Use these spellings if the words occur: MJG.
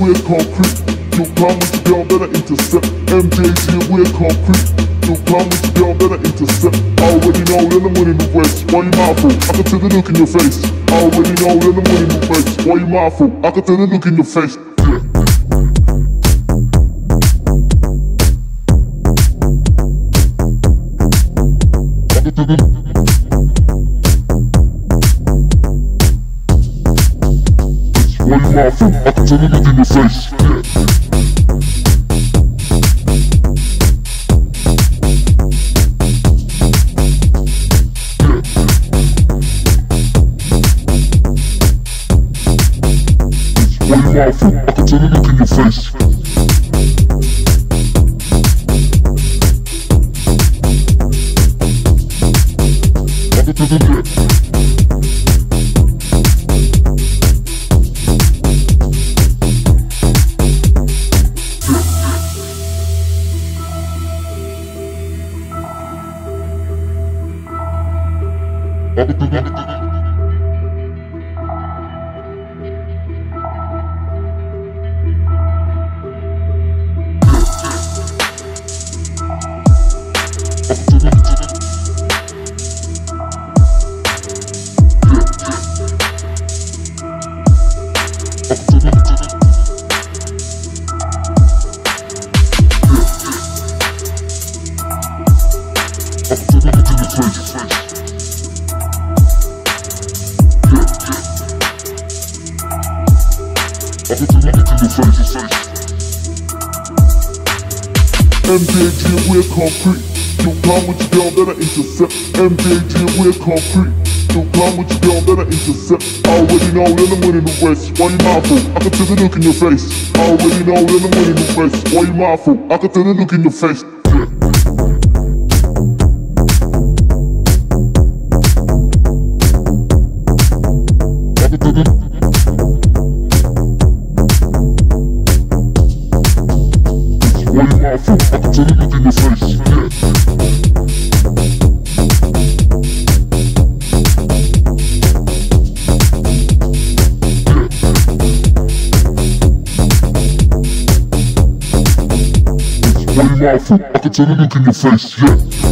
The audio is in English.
we're concrete. Your promise, y'all better intercept. MJG, we're concrete. Your promise, y'all better intercept. I already know that I'm winning the race. Why you mindful? I can tell the look in your face. I already know that I'm winning the race. Why you mindful? I can tell the look in your face. Why you laughing? I can tell the look in your face. Why you laughing? I can tell the look in your face. MJG, we're concrete. Your promise, y'all better intercept. MJG, we're concrete. Your promise, y'all better intercept. I already know that I'm winning the race. Why you mindful? I can tell the look in your face. I already know that I'm winning the race. Why you mindful? I can tell the look in your face. I can tell the look in your face, yeah.